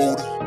booty.